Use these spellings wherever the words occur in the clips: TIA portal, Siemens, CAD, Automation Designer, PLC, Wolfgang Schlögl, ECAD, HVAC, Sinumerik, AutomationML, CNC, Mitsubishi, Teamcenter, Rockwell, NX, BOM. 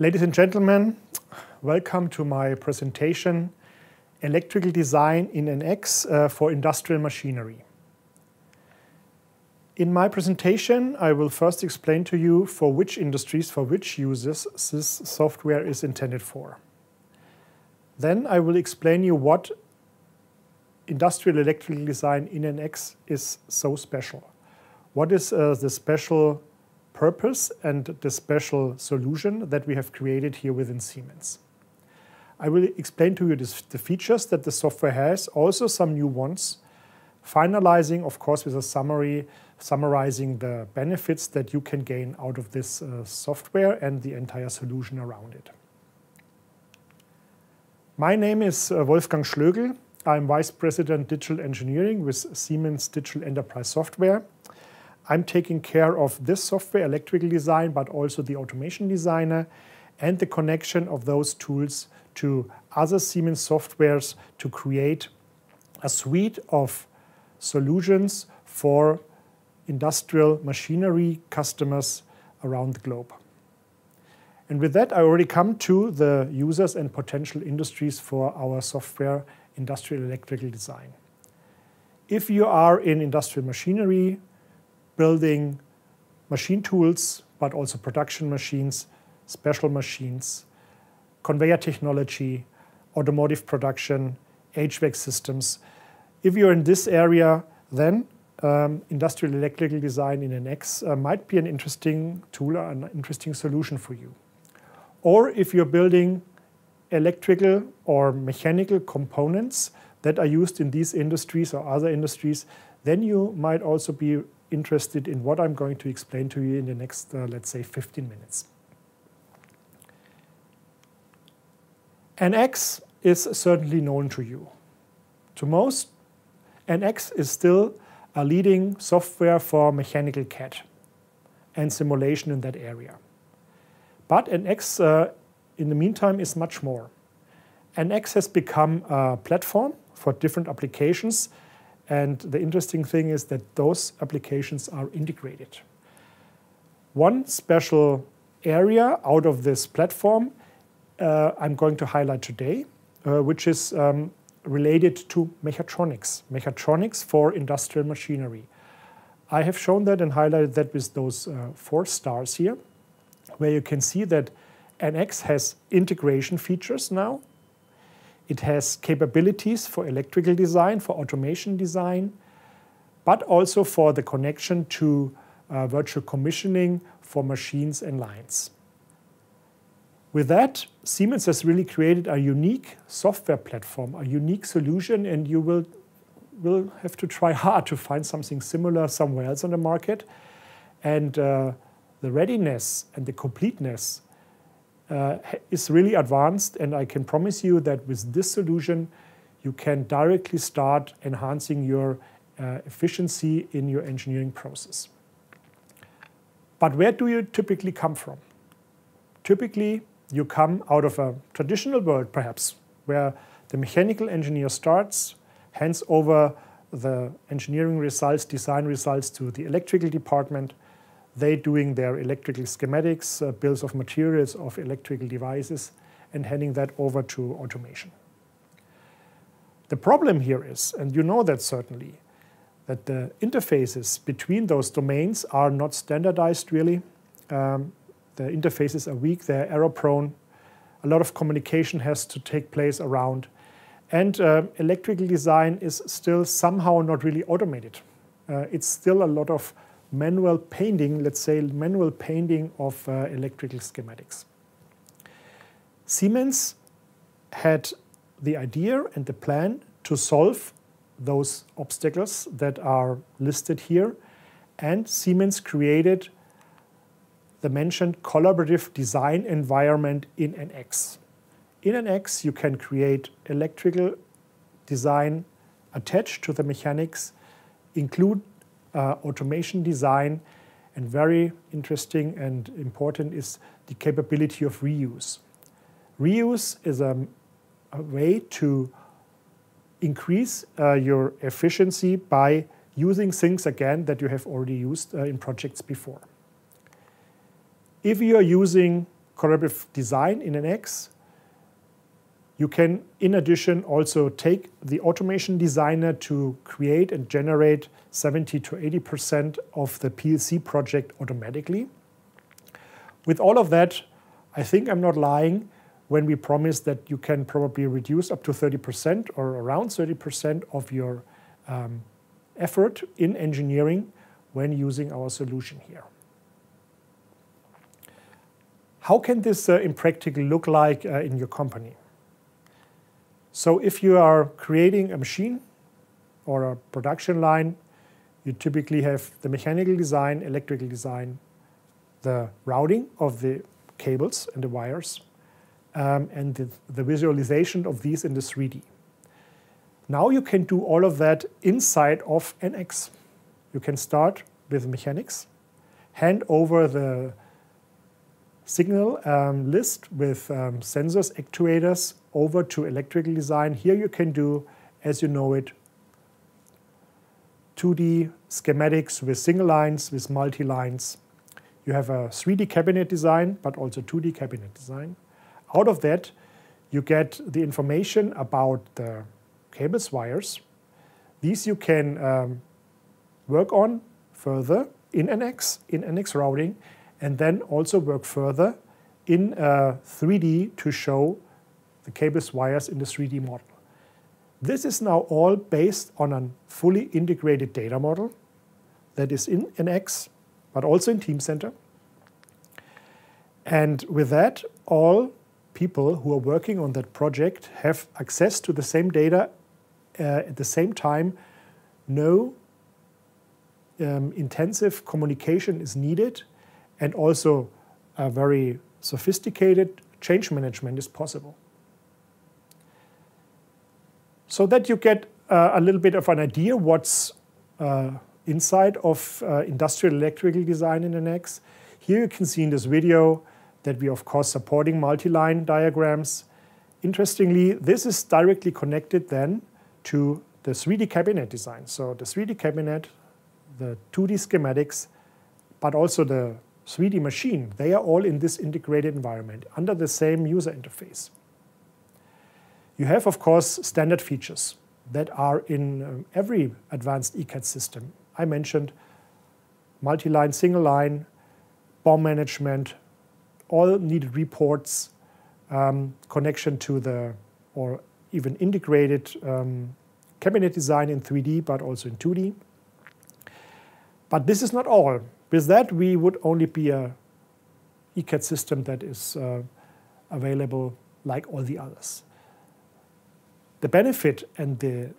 Ladies and gentlemen, welcome to my presentation, Electrical Design in NX for Industrial Machinery. In my presentation, I will first explain to you for which industries, for which users this software is intended for. Then I will explain you what industrial electrical design in NX is so special. What is the special purpose and the special solution that we have created here within Siemens. I will explain to you the features that the software has, also some new ones, finalizing, of course, with a summary, summarizing the benefits that you can gain out of this software and the entire solution around it. My name is Wolfgang Schlögl. I'm Vice President Digital Engineering with Siemens Digital Enterprise Software. I'm taking care of this software, electrical design, but also the automation designer and the connection of those tools to other Siemens softwares to create a suite of solutions for industrial machinery customers around the globe. And with that, I already come to the users and potential industries for our software, industrial electrical design. If you are in industrial machinery, building machine tools, but also production machines, special machines, conveyor technology, automotive production, HVAC systems. If you're in this area, then industrial electrical design in NX might be an interesting tool, an interesting solution for you. Or if you're building electrical or mechanical components that are used in these industries or other industries, then you might also be interested in what I'm going to explain to you in the next, let's say, 15 minutes. NX is certainly known to you. To most, NX is still a leading software for mechanical CAD and simulation in that area. But NX, in the meantime, is much more. NX has become a platform for different applications. And the interesting thing is that those applications are integrated. One special area out of this platform I'm going to highlight today, which is related to mechatronics. Mechatronics for industrial machinery. I have shown that and highlighted that with those four stars here, where you can see that NX has integration features now. It has capabilities for electrical design, for automation design, but also for the connection to virtual commissioning for machines and lines. With that, Siemens has really created a unique software platform, a unique solution, and you will have to try hard to find something similar somewhere else on the market. And the readiness and the completeness is really advanced, and I can promise you that with this solution you can directly start enhancing your efficiency in your engineering process. But where do you typically come from? Typically you come out of a traditional world perhaps, where the mechanical engineer starts, hands over the engineering results, design results to the electrical department. They doing their electrical schematics, bills of materials of electrical devices, and handing that over to automation. The problem here is, and you know that certainly, that the interfaces between those domains are not standardized really. The interfaces are weak, they're error-prone. A lot of communication has to take place around. And electrical design is still somehow not really automated. It's still a lot of manual painting, let's say manual painting of electrical schematics. Siemens had the idea and the plan to solve those obstacles that are listed here, and Siemens created the mentioned collaborative design environment in NX. In NX you can create electrical design attached to the mechanics, include automation design, and very interesting and important is the capability of reuse. Reuse is a way to increase your efficiency by using things again that you have already used in projects before. If you are using collaborative design in NX, you can, in addition, also take the Automation Designer to create and generate 70 to 80% of the PLC project automatically. With all of that, I think I'm not lying when we promise that you can probably reduce up to 30% or around 30% of your effort in engineering when using our solution here. How can this in practical look like in your company? So if you are creating a machine or a production line, you typically have the mechanical design, electrical design, the routing of the cables and the wires, and the visualization of these in the 3D. Now you can do all of that inside of NX. You can start with mechanics, hand over the signal list with sensors, actuators over to electrical design. Here you can do, as you know it, 2D schematics with single lines, with multi-lines. You have a 3D cabinet design, but also 2D cabinet design. Out of that, you get the information about the cables, wires. These you can work on further in NX routing, and then also work further in 3D to show the cables, wires in the 3D model. This is now all based on a fully integrated data model that is in NX, but also in Teamcenter. And with that, all people who are working on that project have access to the same data at the same time. No intensive communication is needed, and also a very sophisticated change management is possible. So that you get a little bit of an idea what's inside of industrial electrical design in NX. Here you can see in this video that we are, of course, supporting multi-line diagrams. Interestingly, this is directly connected then to the 3D cabinet design. So the 3D cabinet, the 2D schematics, but also the 3D machine, they are all in this integrated environment under the same user interface. You have, of course, standard features that are in every advanced ECAD system. I mentioned multi-line, single-line, BOM management, all needed reports, connection to the, or even integrated cabinet design in 3D, but also in 2D. But this is not all. With that, we would only be an ECAD system that is available like all the others. The benefit and the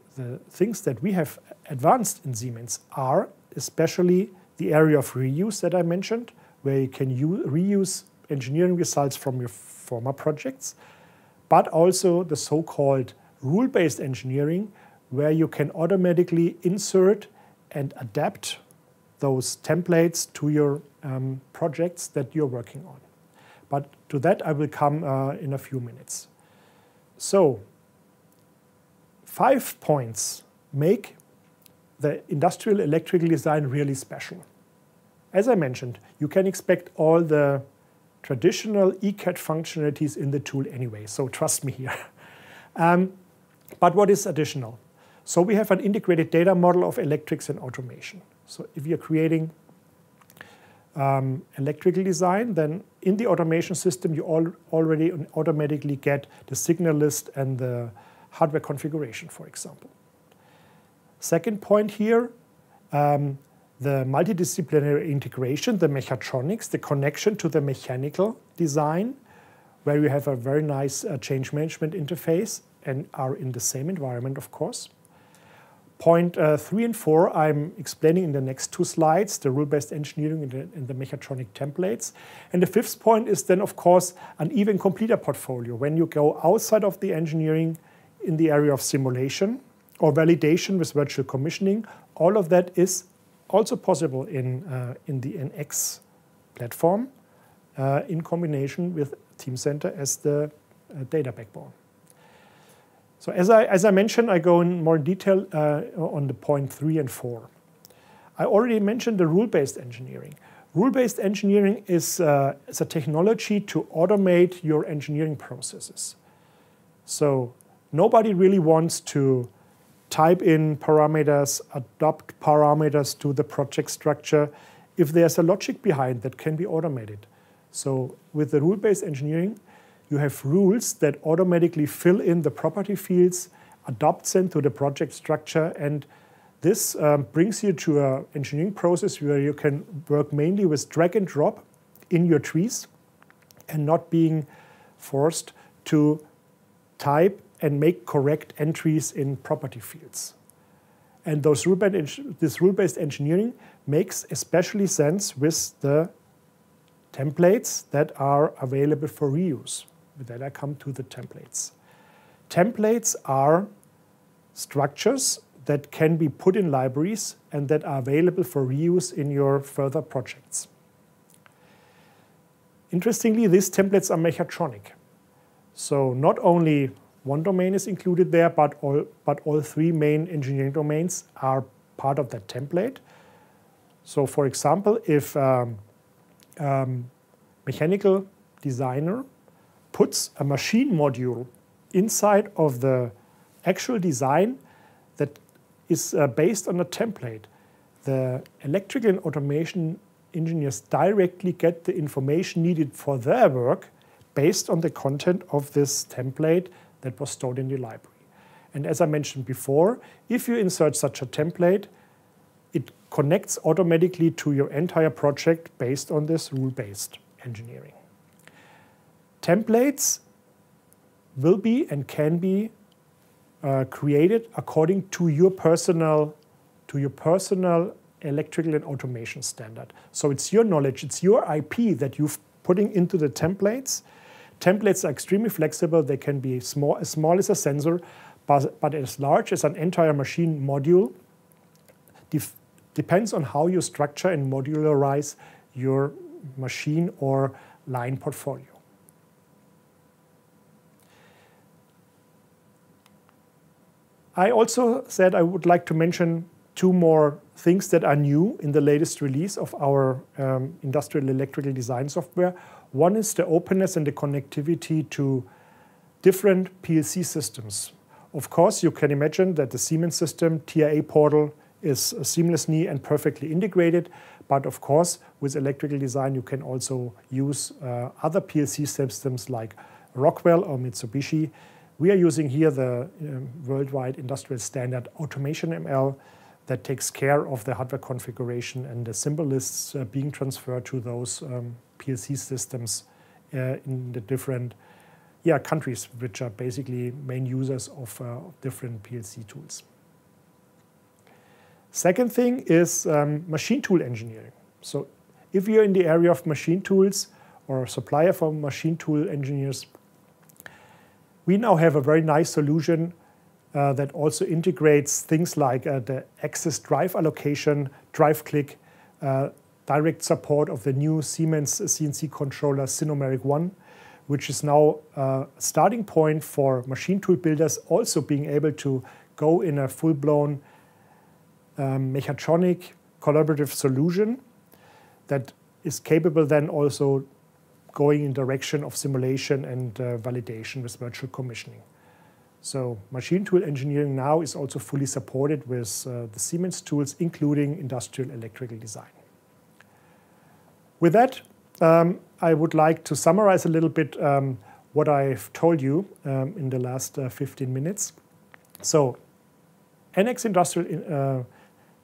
things that we have advanced in Siemens are especially the area of reuse that I mentioned, where you can reuse engineering results from your former projects, but also the so-called rule-based engineering, where you can automatically insert and adapt those templates to your projects that you're working on. But to that I will come in a few minutes. So 5 points make the industrial electrical design really special. As I mentioned, you can expect all the traditional ECAD functionalities in the tool anyway, so trust me here. But what is additional? So we have an integrated data model of electrics and automation. So if you're creating electrical design, then in the automation system, you already automatically get the signal list and the hardware configuration, for example. Second point here, the multidisciplinary integration, the mechatronics, the connection to the mechanical design, where you have a very nice change management interface and are in the same environment, of course. Point 3 and 4, I'm explaining in the next 2 slides, the rule-based engineering and the mechatronic templates. And the 5th point is then, of course, an even completer portfolio. When you go outside of the engineering in the area of simulation or validation with virtual commissioning, all of that is also possible in the NX platform in combination with Teamcenter as the data backbone. So as I mentioned, I go in more detail on the point 3 and 4. I already mentioned the rule-based engineering. Rule-based engineering is a technology to automate your engineering processes. So nobody really wants to type in parameters, adopt parameters to the project structure if there's a logic behind that can be automated. So with the rule-based engineering, you have rules that automatically fill in the property fields, adopts them to the project structure, and this brings you to an engineering process where you can work mainly with drag and drop in your trees and not being forced to type and make correct entries in property fields. And those this rule-based engineering makes especially sense with the templates that are available for reuse. With that, I come to the templates. Templates are structures that can be put in libraries and that are available for reuse in your further projects. Interestingly, these templates are mechatronic. So not only one domain is included there, but all three main engineering domains are part of that template. So for example, if mechanical designer puts a machine module inside of the actual design that is based on a template, the electrical and automation engineers directly get the information needed for their work based on the content of this template that was stored in the library. And as I mentioned before, if you insert such a template, it connects automatically to your entire project based on this rule-based engineering. Templates will be and can be created according to your personal electrical and automation standard. So it's your knowledge, it's your IP that you've putting into the templates. Templates are extremely flexible. They can be as small as a sensor, but as large as an entire machine module. Depends on how you structure and modularize your machine or line portfolio. I also said I would like to mention two more things that are new in the latest release of our industrial electrical design software. One is the openness and the connectivity to different PLC systems. Of course, you can imagine that the Siemens system, TIA portal, is seamlessly and perfectly integrated. But of course, with electrical design, you can also use other PLC systems like Rockwell or Mitsubishi. We are using here the worldwide industrial standard AutomationML that takes care of the hardware configuration and the symbol lists being transferred to those PLC systems in the different countries, which are basically main users of different PLC tools. Second thing is machine tool engineering. So if you're in the area of machine tools or a supplier for machine tool engineers, we now have a very nice solution that also integrates things like the axis drive allocation, drive click, direct support of the new Siemens CNC controller Sinumerik 1, which is now a starting point for machine tool builders also being able to go in a full-blown mechatronic collaborative solution that is capable then also going in direction of simulation and validation with virtual commissioning. So machine tool engineering now is also fully supported with the Siemens tools, including industrial electrical design. With that, I would like to summarize a little bit what I've told you in the last 15 minutes. So NX Industrial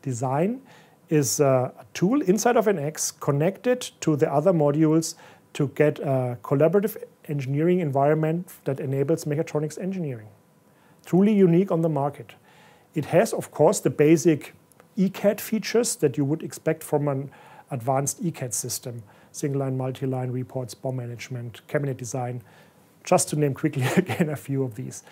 Design is a tool inside of NX connected to the other modules to get a collaborative engineering environment that enables mechatronics engineering. Truly unique on the market. It has, of course, the basic ECAD features that you would expect from an advanced ECAD system. Single-line, multi-line reports, BOM management, cabinet design, just to name quickly again a few of these.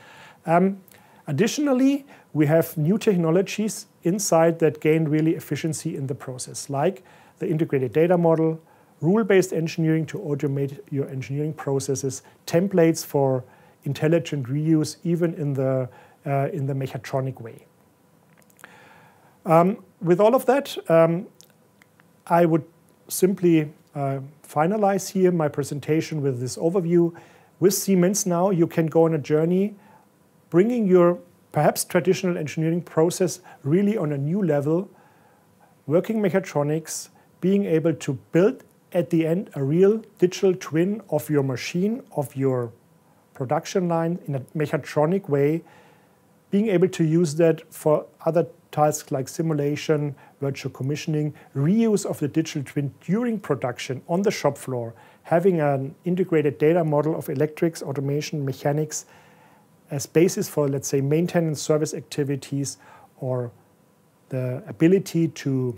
Additionally, we have new technologies inside that gain really efficiency in the process, like the integrated data model, rule-based engineering to automate your engineering processes, templates for intelligent reuse, even in the mechatronic way. With all of that, I would simply finalize here my presentation with this overview. With Siemens now, you can go on a journey, bringing your perhaps traditional engineering process really on a new level, working mechatronics, being able to build at the end a real digital twin of your machine, of your production line in a mechatronic way, being able to use that for other tasks like simulation, virtual commissioning, reuse of the digital twin during production on the shop floor, having an integrated data model of electrics, automation, mechanics as basis for, let's say, maintenance service activities, or the ability to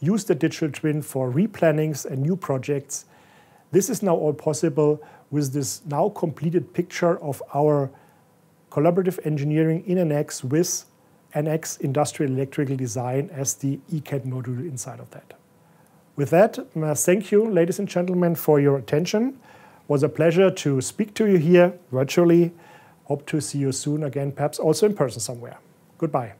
use the digital twin for replannings and new projects. This is now all possible with this now completed picture of our collaborative engineering in NX with NX Industrial Electrical Design as the ECAD module inside of that. With that, thank you, ladies and gentlemen, for your attention. It was a pleasure to speak to you here virtually. Hope to see you soon again, perhaps also in person somewhere. Goodbye.